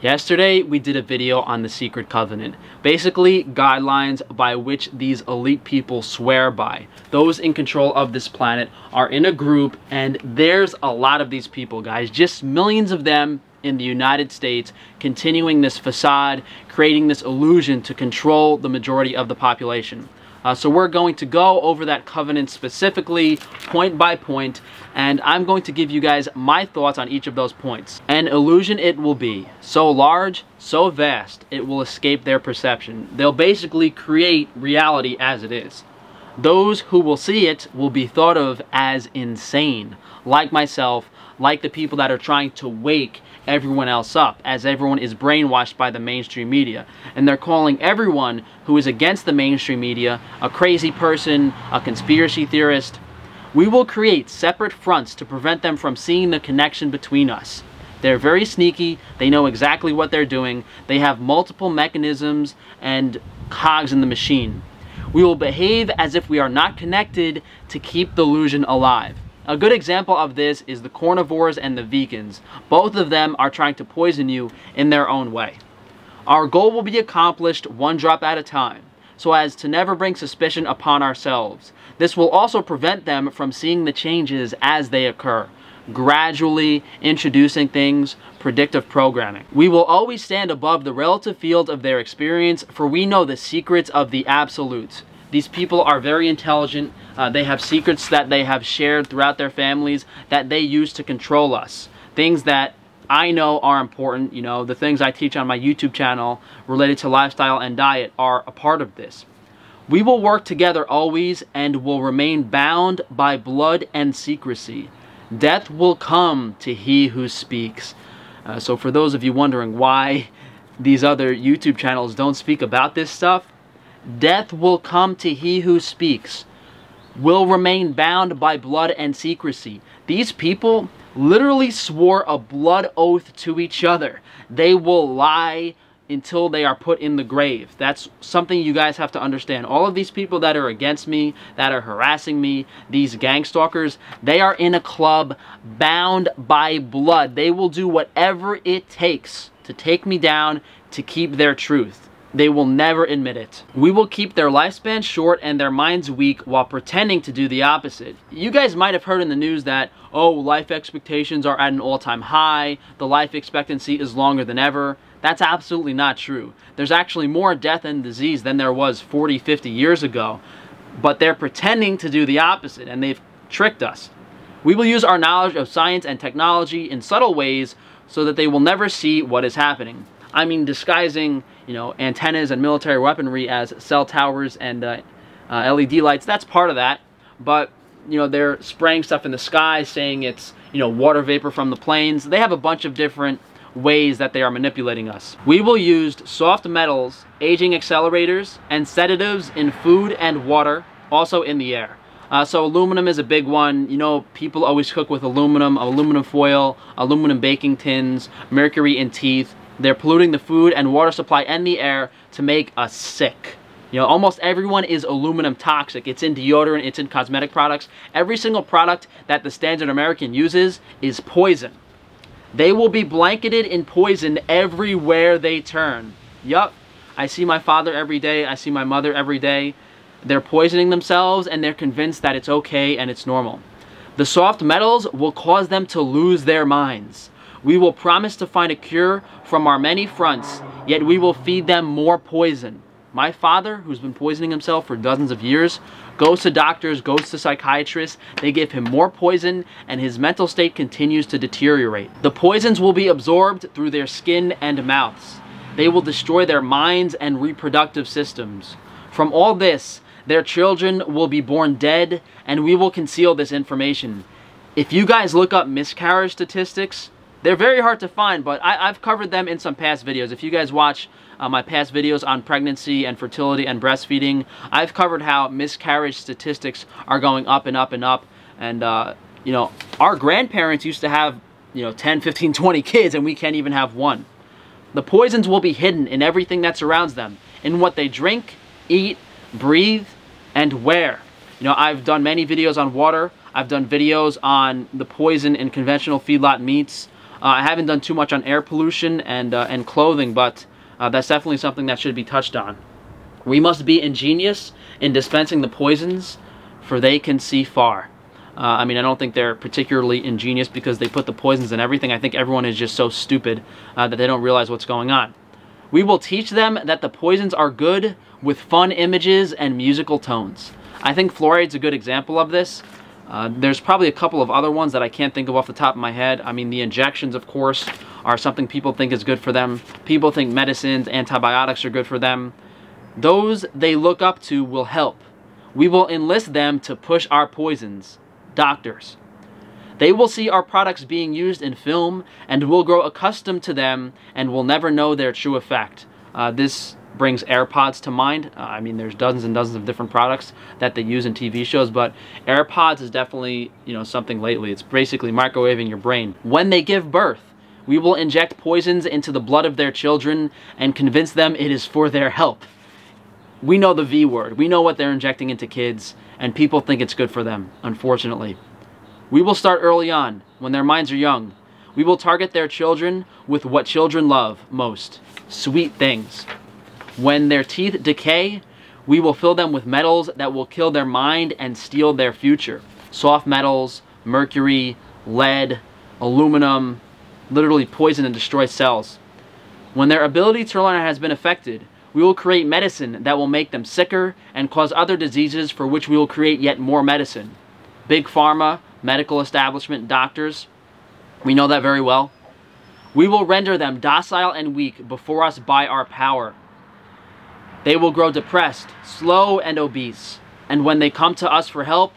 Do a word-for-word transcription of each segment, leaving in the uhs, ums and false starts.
Yesterday, we did a video on the Secret Covenant, basically guidelines by which these elite people swear by. Those in control of this planet are in a group, and there's a lot of these people, guys, just millions of them in the United States, continuing this facade, creating this illusion to control the majority of the population. Uh, so we're going to go over that covenant specifically, point by point, and I'm going to give you guys my thoughts on each of those points. An illusion it will be, so large, so vast, it will escape their perception. They'll basically create reality as it is. Those who will see it will be thought of as insane, like myself, like the people that are trying to wake everyone else up, as everyone is brainwashed by the mainstream media. And they're calling everyone who is against the mainstream media a crazy person, a conspiracy theorist. We will create separate fronts to prevent them from seeing the connection between us. They're very sneaky, they know exactly what they're doing, they have multiple mechanisms and cogs in the machine. We will behave as if we are not connected to keep the illusion alive. A good example of this is the carnivores and the vegans. Both of them are trying to poison you in their own way. Our goal will be accomplished one drop at a time, so as to never bring suspicion upon ourselves. This will also prevent them from seeing the changes as they occur, gradually introducing things, predictive programming. We will always stand above the relative field of their experience, for we know the secrets of the absolutes. These people are very intelligent. Uh, they have secrets that they have shared throughout their families that they use to control us. Things that I know are important, you know, the things I teach on my YouTube channel related to lifestyle and diet are a part of this. We will work together always and will remain bound by blood and secrecy. Death will come to he who speaks. Uh, so for those of you wondering why these other YouTube channels don't speak about this stuff, death will come to he who speaks, will remain bound by blood and secrecy. These people literally swore a blood oath to each other. They will lie until they are put in the grave. That's something you guys have to understand. All of these people that are against me, that are harassing me, these gang stalkers, they are in a club bound by blood. They will do whatever it takes to take me down, to keep their truth. They will never admit it. We will keep their lifespan short and their minds weak while pretending to do the opposite. You guys might have heard in the news that, oh, life expectations are at an all-time high, the life expectancy is longer than ever. That's absolutely not true. There's actually more death and disease than there was forty, fifty years ago, but they're pretending to do the opposite and they've tricked us. We will use our knowledge of science and technology in subtle ways so that they will never see what is happening. I mean, disguising, you know, antennas and military weaponry as cell towers and uh, uh, L E D lights, that's part of that. But, you know, they're spraying stuff in the sky, saying it's, you know, water vapor from the planes. They have a bunch of different ways that they are manipulating us. We will use soft metals, aging accelerators, and sedatives in food and water, also in the air. Uh, so aluminum is a big one. You know, people always cook with aluminum, aluminum foil, aluminum baking tins, mercury in teeth. They're polluting the food and water supply and the air to make us sick. You know, almost everyone is aluminum toxic. It's in deodorant, it's in cosmetic products. Every single product that the standard American uses is poison. They will be blanketed in poison everywhere they turn. Yup, I see my father every day, I see my mother every day. They're poisoning themselves and they're convinced that it's okay and it's normal. The soft metals will cause them to lose their minds. We will promise to find a cure from our many fronts, yet we will feed them more poison. My father, who's been poisoning himself for dozens of years, goes to doctors, goes to psychiatrists. They give him more poison, and his mental state continues to deteriorate. The poisons will be absorbed through their skin and mouths. They will destroy their minds and reproductive systems. From all this, their children will be born dead, and we will conceal this information. If you guys look up miscarriage statistics, they're very hard to find, but I, I've covered them in some past videos. If you guys watch uh, my past videos on pregnancy and fertility and breastfeeding, I've covered how miscarriage statistics are going up and up and up. And, uh, you know, our grandparents used to have, you know, ten, fifteen, twenty kids, and we can't even have one. The poisons will be hidden in everything that surrounds them, in what they drink, eat, breathe, and wear. You know, I've done many videos on water. I've done videos on the poison in conventional feedlot meats. Uh, I haven't done too much on air pollution and, uh, and clothing, but uh, that's definitely something that should be touched on. We must be ingenious in dispensing the poisons, for they can see far. Uh, I mean, I don't think they're particularly ingenious because they put the poisons in everything. I think everyone is just so stupid uh, that they don't realize what's going on. We will teach them that the poisons are good with fun images and musical tones. I think fluoride's a good example of this. Uh, there's probably a couple of other ones that I can't think of off the top of my head. I mean, the injections, of course, are something people think is good for them. People think medicines, antibiotics are good for them. Those they look up to will help. We will enlist them to push our poisons. Doctors. They will see our products being used in film and will grow accustomed to them and will never know their true effect. Uh, this brings AirPods to mind. Uh, I mean, there's dozens and dozens of different products that they use in T V shows, but AirPods is definitely, you know, something lately. It's basically microwaving your brain. When they give birth, we will inject poisons into the blood of their children and convince them it is for their health. We know the V word. We know what they're injecting into kids, and people think it's good for them, unfortunately. We will start early on, when their minds are young. We will target their children with what children love most, sweet things. When their teeth decay, we will fill them with metals that will kill their mind and steal their future. Soft metals, mercury, lead, aluminum, literally poison and destroy cells. When their ability to learn has been affected, we will create medicine that will make them sicker and cause other diseases for which we will create yet more medicine. Big pharma, medical establishment, doctors, we know that very well. We will render them docile and weak before us by our power. They will grow depressed, slow, and obese. And when they come to us for help,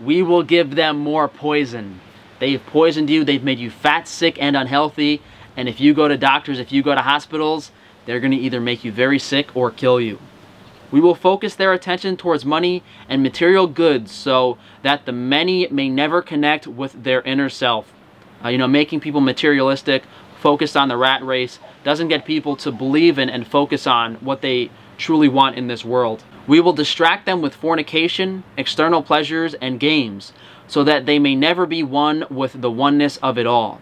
we will give them more poison. They've poisoned you, they've made you fat, sick, and unhealthy. And if you go to doctors, if you go to hospitals, they're going to either make you very sick or kill you. We will focus their attention towards money and material goods so that the many may never connect with their inner self. Uh, you know, making people materialistic, focused on the rat race, doesn't get people to believe in and focus on what they truly want in this world. We will distract them with fornication, external pleasures, and games so that they may never be one with the oneness of it all.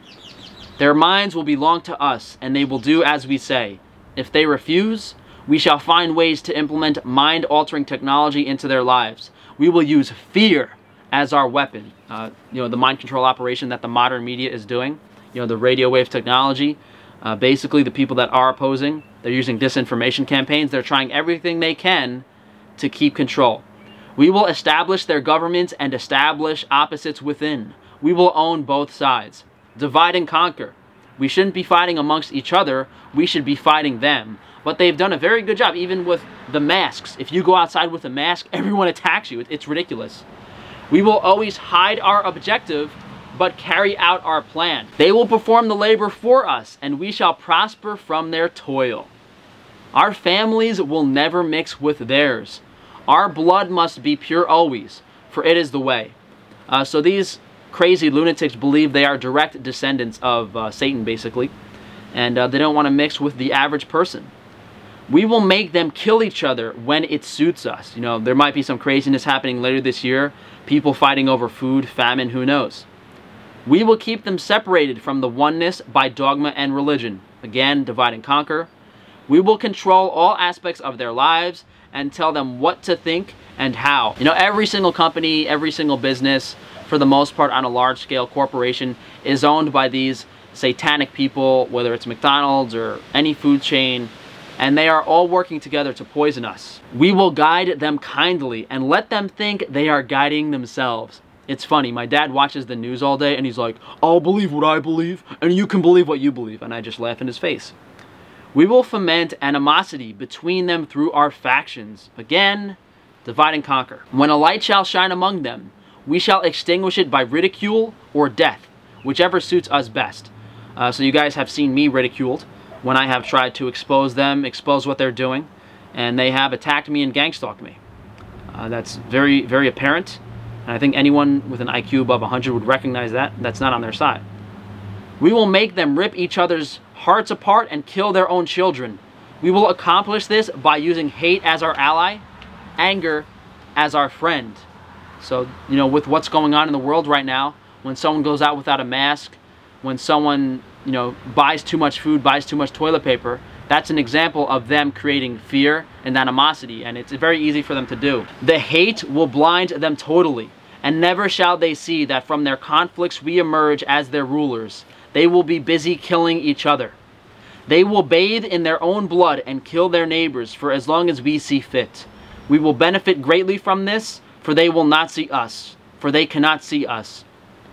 Their minds will belong to us and they will do as we say. If they refuse, we shall find ways to implement mind-altering technology into their lives. We will use fear as our weapon. Uh, you know, the mind control operation that the modern media is doing, you know, the radio wave technology. Uh, basically, the people that are opposing, they're using disinformation campaigns. They're trying everything they can to keep control. We will establish their governments and establish opposites within. We will own both sides. Divide and conquer. We shouldn't be fighting amongst each other, we should be fighting them. But they've done a very good job, even with the masks. If you go outside with a mask, everyone attacks you. It's ridiculous. We will always hide our objective, but carry out our plan. They will perform the labor for us, and we shall prosper from their toil. Our families will never mix with theirs. Our blood must be pure always, for it is the way. Uh, so these crazy lunatics believe they are direct descendants of uh, Satan, basically, and uh, they don't want to mix with the average person. We will make them kill each other when it suits us. You know, there might be some craziness happening later this year, people fighting over food, famine, who knows. We will keep them separated from the oneness by dogma and religion. Again, divide and conquer. We will control all aspects of their lives and tell them what to think and how. You know, every single company, every single business, for the most part on a large-scale corporation, is owned by these satanic people, whether it's McDonald's or any food chain, and they are all working together to poison us. We will guide them kindly and let them think they are guiding themselves. It's funny, my dad watches the news all day and he's like, I'll believe what I believe and you can believe what you believe, and I just laugh in his face. We will foment animosity between them through our factions. Again, divide and conquer. When a light shall shine among them, we shall extinguish it by ridicule or death, whichever suits us best. Uh, so you guys have seen me ridiculed when I have tried to expose them, expose what they're doing, and they have attacked me and gang-stalked me. Uh, that's very, very apparent, and I think anyone with an I Q above one hundred would recognize that. That's not on their side. We will make them rip each other's hearts apart and kill their own children. We will accomplish this by using hate as our ally, anger as our friend. So, you know, with what's going on in the world right now, when someone goes out without a mask, when someone you know, buys too much food, buys too much toilet paper, that's an example of them creating fear and animosity, and it's very easy for them to do. The hate will blind them totally, and never shall they see that from their conflicts we emerge as their rulers. They will be busy killing each other. They will bathe in their own blood and kill their neighbors for as long as we see fit. We will benefit greatly from this, for they will not see us, for they cannot see us.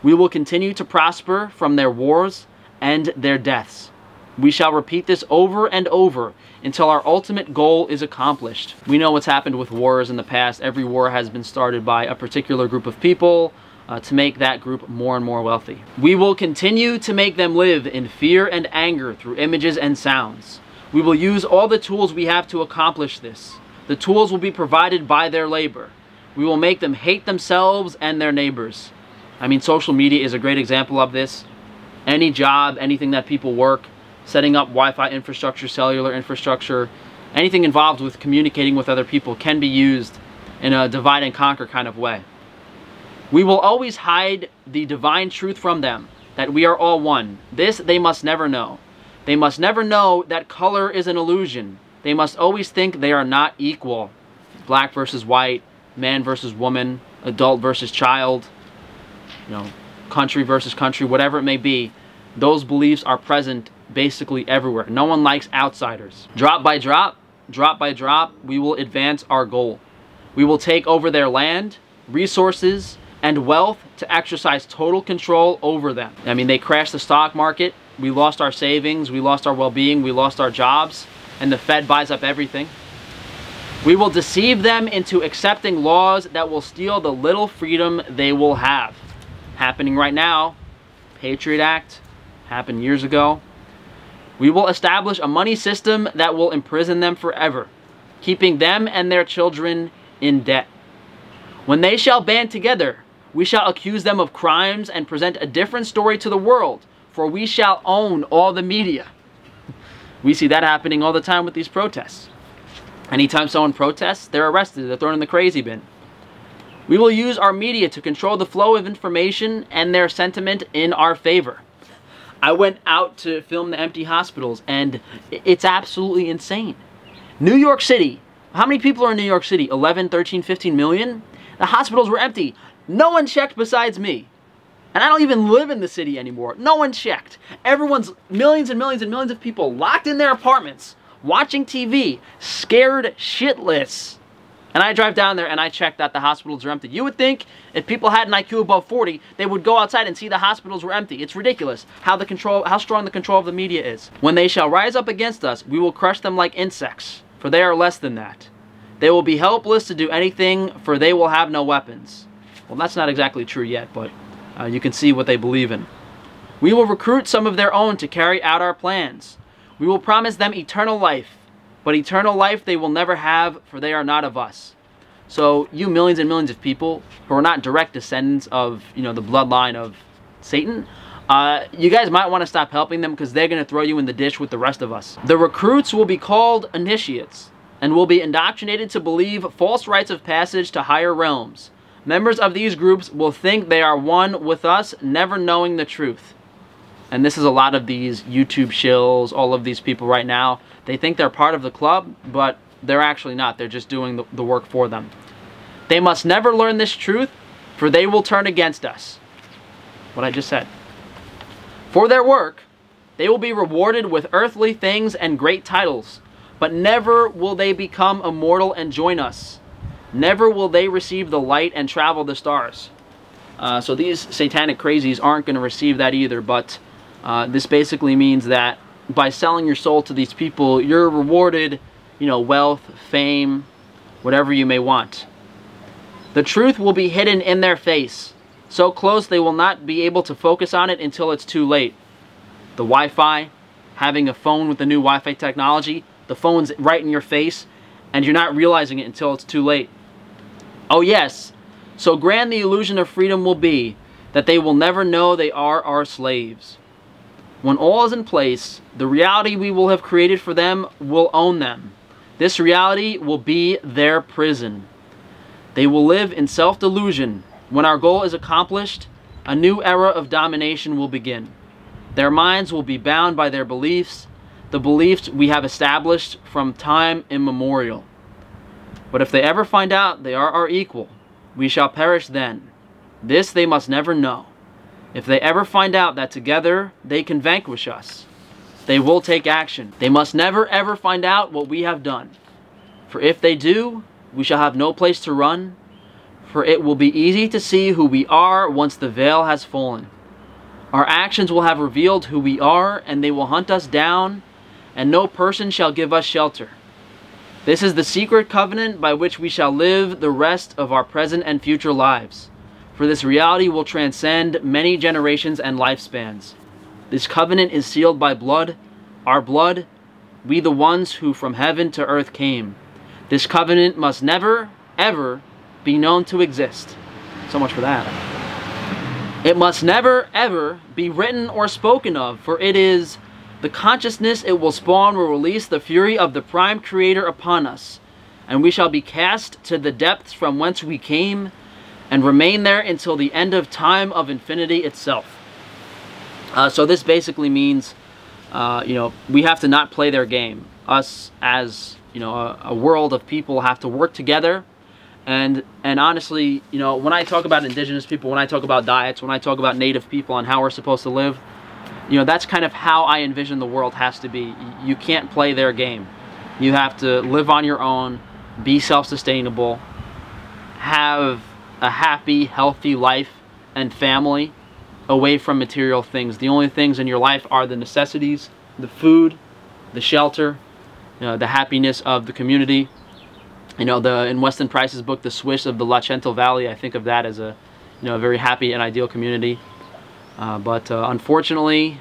We will continue to prosper from their wars and their deaths. We shall repeat this over and over until our ultimate goal is accomplished. We know what's happened with wars in the past. Every war has been started by a particular group of people uh, to make that group more and more wealthy. We will continue to make them live in fear and anger through images and sounds. We will use all the tools we have to accomplish this. The tools will be provided by their labor. We will make them hate themselves and their neighbors. I mean, social media is a great example of this. Any job, anything that people work, setting up Wi-Fi infrastructure, cellular infrastructure, anything involved with communicating with other people can be used in a divide and conquer kind of way. We will always hide the divine truth from them, that we are all one. This they must never know. They must never know that color is an illusion. They must always think they are not equal. Black versus white, man versus woman, adult versus child, you know, country versus country, whatever it may be. Those beliefs are present basically everywhere. No one likes outsiders. Drop by drop, drop by drop, we will advance our goal. We will take over their land, resources, and wealth to exercise total control over them. I mean, they crashed the stock market. We lost our savings. We lost our well-being. We lost our jobs. And the Fed buys up everything. We will deceive them into accepting laws that will steal the little freedom they will have. Happening right now, Patriot Act, happened years ago. We will establish a money system that will imprison them forever, keeping them and their children in debt. When they shall band together, we shall accuse them of crimes and present a different story to the world, for we shall own all the media. We see that happening all the time with these protests. Anytime someone protests, they're arrested, they're thrown in the crazy bin. We will use our media to control the flow of information and their sentiment in our favor. I went out to film The Empty Hospitals, and it's absolutely insane. New York City. How many people are in New York City? eleven, thirteen, fifteen million? The hospitals were empty. No one checked besides me. And I don't even live in the city anymore. No one checked. Everyone's, millions and millions and millions of people locked in their apartments, watching T V, scared shitless. And I drive down there and I check that the hospitals are empty. You would think if people had an I Q above forty, they would go outside and see the hospitals were empty. It's ridiculous how the control, how strong the control of the media is. When they shall rise up against us, we will crush them like insects, for they are less than that. They will be helpless to do anything, for they will have no weapons. Well, that's not exactly true yet, but uh, you can see what they believe in. We will recruit some of their own to carry out our plans. We will promise them eternal life. But eternal life they will never have, for they are not of us. So you millions and millions of people who are not direct descendants of, you know, the bloodline of Satan, uh, you guys might want to stop helping them, because they're going to throw you in the dish with the rest of us. The recruits will be called initiates and will be indoctrinated to believe false rites of passage to higher realms. Members of these groups will think they are one with us, never knowing the truth. And this is a lot of these YouTube shills, all of these people right now. They think they're part of the club, but they're actually not. They're just doing the, the work for them. They must never learn this truth, for they will turn against us. What I just said. For their work, they will be rewarded with earthly things and great titles, but never will they become immortal and join us. Never will they receive the light and travel the stars. Uh, so these satanic crazies aren't going to receive that either, but Uh, this basically means that by selling your soul to these people, you're rewarded, you know, wealth, fame, whatever you may want. The truth will be hidden in their face, so close they will not be able to focus on it until it's too late. The Wi-Fi, having a phone with the new Wi-Fi technology, the phone's right in your face, and you're not realizing it until it's too late. Oh yes, so grand the illusion of freedom will be that they will never know they are our slaves. When all is in place, the reality we will have created for them will own them. This reality will be their prison. They will live in self-delusion. When our goal is accomplished, a new era of domination will begin. Their minds will be bound by their beliefs, the beliefs we have established from time immemorial. But if they ever find out they are our equal, we shall perish then. This they must never know. If they ever find out that together they can vanquish us, they will take action. They must never ever find out what we have done. For if they do, we shall have no place to run, for it will be easy to see who we are once the veil has fallen. Our actions will have revealed who we are, and they will hunt us down, and no person shall give us shelter. This is the secret covenant by which we shall live the rest of our present and future lives, for this reality will transcend many generations and lifespans. This covenant is sealed by blood, our blood, we the ones who from heaven to earth came. This covenant must never, ever be known to exist. So much for that. It must never, ever be written or spoken of, for it is the consciousness it will spawn will release the fury of the prime creator upon us, and we shall be cast to the depths from whence we came, and remain there until the end of time of infinity itself. Uh, so this basically means, uh, you know, we have to not play their game. Us as, you know, a, a world of people have to work together. And and honestly, you know, when I talk about indigenous people, when I talk about diets, when I talk about native people and how we're supposed to live, you know, that's kind of how I envision the world has to be. You can't play their game. You have to live on your own, be self-sustainable, have a happy, healthy life and family away from material things. The only things in your life are the necessities, the food, the shelter, you know, the happiness of the community. You know, the in Weston Price's book, The Swiss of the Lachental Valley, I think of that as a, you know, a very happy and ideal community. Uh, but uh, unfortunately,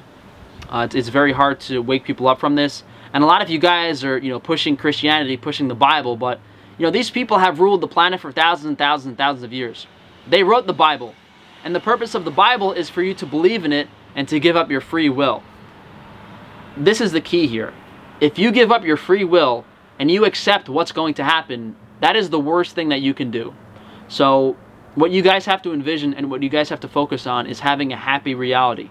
uh, it's, it's very hard to wake people up from this. And a lot of you guys are, you know, pushing Christianity, pushing the Bible, but, you know, these people have ruled the planet for thousands and thousands and thousands of years. They wrote the Bible. And the purpose of the Bible is for you to believe in it and to give up your free will. This is the key here. If you give up your free will and you accept what's going to happen, that is the worst thing that you can do. So what you guys have to envision and what you guys have to focus on is having a happy reality.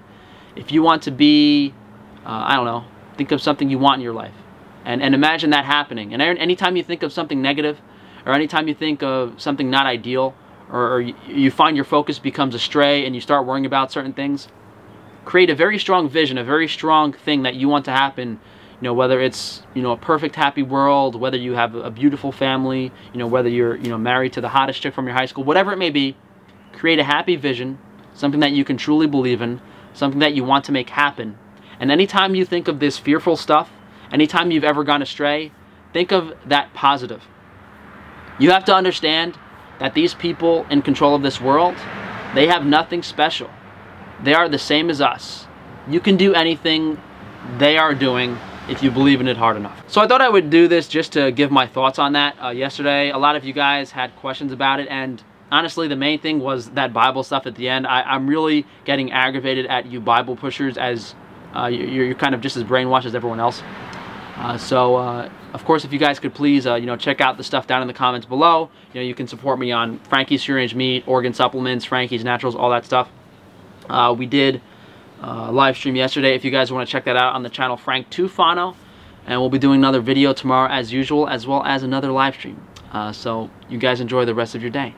If you want to be, uh, I don't know, think of something you want in your life and, and imagine that happening. And anytime you think of something negative or anytime you think of something not ideal or, or you, you find your focus becomes astray and you start worrying about certain things, create a very strong vision, a very strong thing that you want to happen. You know, whether it's, you know, a perfect happy world, whether you have a beautiful family, you know, whether you're, you know, married to the hottest chick from your high school, whatever it may be, create a happy vision, something that you can truly believe in, something that you want to make happen. And anytime you think of this fearful stuff, anytime you've ever gone astray, think of that positive. You have to understand that these people in control of this world, they have nothing special. They are the same as us. You can do anything they are doing if you believe in it hard enough. So I thought I would do this just to give my thoughts on that. Uh, yesterday, a lot of you guys had questions about it, and honestly, the main thing was that Bible stuff at the end. I, I'm really getting aggravated at you Bible pushers, as uh, you're, you're kind of just as brainwashed as everyone else. Uh, so, uh, of course, if you guys could please, uh, you know, check out the stuff down in the comments below. You know, you can support me on Frankie's Free-Range Meat, Organ Supplements, Frankie's Naturals, all that stuff. Uh, we did Uh, live stream yesterday. If you guys want to check that out on the channel, Frank Tufano, and we'll be doing another video tomorrow as usual, as well as another live stream. Uh, so you guys enjoy the rest of your day.